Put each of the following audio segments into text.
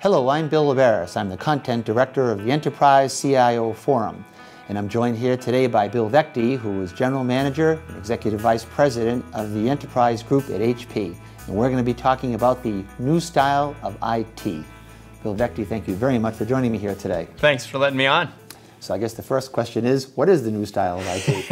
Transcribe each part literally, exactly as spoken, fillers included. Hello, I'm Bill Laberis. I'm the Content Director of the Enterprise C I O Forum, and I'm joined here today by Bill Veghte, who is General Manager and Executive Vice President of the Enterprise Group at H P. And we're going to be talking about the new style of I T. Bill Veghte, thank you very much for joining me here today. Thanks for letting me on. So I guess the first question is, what is the new style of I T?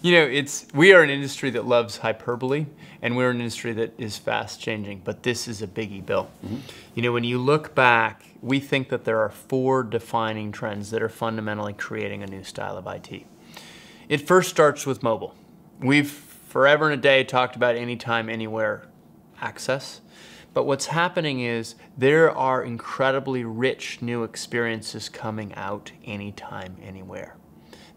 You know, it's, we are an industry that loves hyperbole, and we're an industry that is fast changing, but this is a biggie, Bill. Mm-hmm. You know, when you look back, we think that there are four defining trends that are fundamentally creating a new style of I T. It first starts with mobile. We've forever and a day talked about anytime, anywhere access. But what's happening is there are incredibly rich new experiences coming out anytime, anywhere.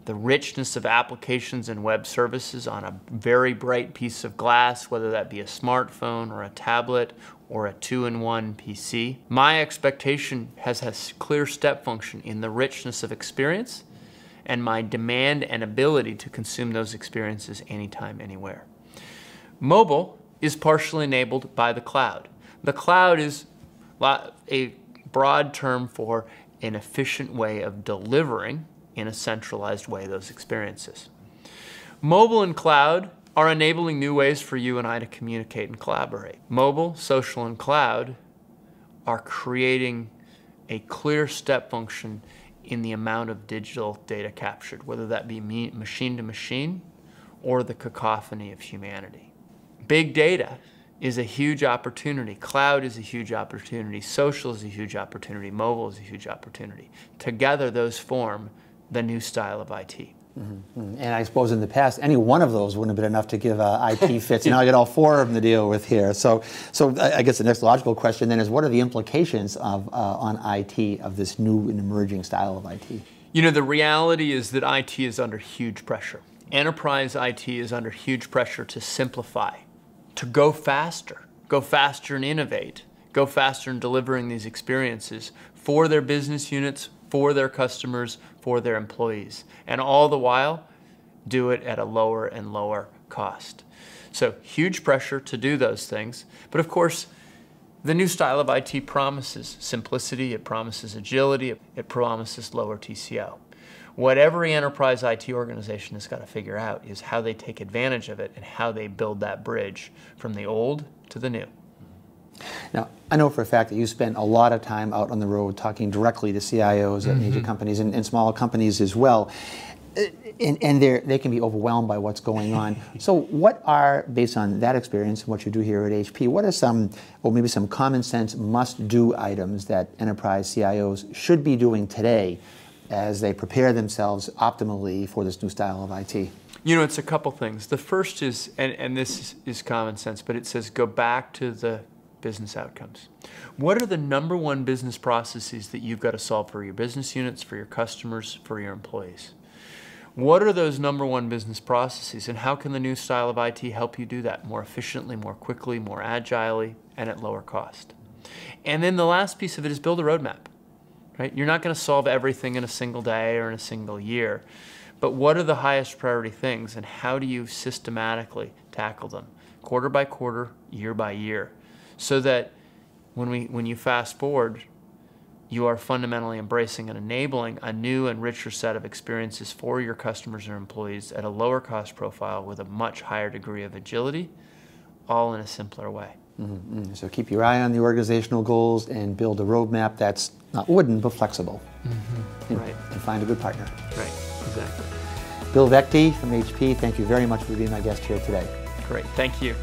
The richness of applications and web services on a very bright piece of glass, whether that be a smartphone or a tablet or a two in one P C. My expectation has a clear step function in the richness of experience and my demand and ability to consume those experiences anytime, anywhere. Mobile is partially enabled by the cloud. The cloud is a broad term for an efficient way of delivering in a centralized way those experiences. Mobile and cloud are enabling new ways for you and I to communicate and collaborate. Mobile, social, and cloud are creating a clear step function in the amount of digital data captured, whether that be machine to machine or the cacophony of humanity. Big data is a huge opportunity. Cloud is a huge opportunity. Social is a huge opportunity. Mobile is a huge opportunity. Together, those form the new style of I T. Mm-hmm. And I suppose in the past, any one of those wouldn't have been enough to give uh, I T fits. Now I got all four of them to deal with here. So, so I guess the next logical question then is, what are the implications of, uh, on I T of this new and emerging style of I T? You know, the reality is that I T is under huge pressure. Enterprise I T is under huge pressure to simplify, to go faster, go faster and innovate, go faster in delivering these experiences for their business units, for their customers, for their employees, and all the while do it at a lower and lower cost. So huge pressure to do those things, but of course the new style of I T promises simplicity, it promises agility, it promises lower T C O. What every enterprise I T organization has got to figure out is how they take advantage of it and how they build that bridge from the old to the new. Now, I know for a fact that you spend a lot of time out on the road talking directly to C I Os at mm-hmm. major companies and, and smaller companies as well, and, and they can be overwhelmed by what's going on. So what are, based on that experience and what you do here at H P, what are some, or maybe some common sense must-do items that enterprise C I Os should be doing today as they prepare themselves optimally for this new style of I T? You know, it's a couple things. The first is, and, and this is common sense, but it says go back to the business outcomes. What are the number one business processes that you've got to solve for your business units, for your customers, for your employees? What are those number one business processes, and how can the new style of I T help you do that more efficiently, more quickly, more agilely, and at lower cost? And then the last piece of it is build a roadmap, right? You're not going to solve everything in a single day or in a single year, but what are the highest priority things, and how do you systematically tackle them quarter by quarter, year by year? So that when, we, when you fast forward, you are fundamentally embracing and enabling a new and richer set of experiences for your customers and employees at a lower cost profile with a much higher degree of agility, all in a simpler way. Mm-hmm. So keep your eye on the organizational goals and build a roadmap that's not wooden, but flexible. Mm-hmm. and, right. and find a good partner. Right, exactly. Bill Veghte from H P, thank you very much for being my guest here today. Great, thank you.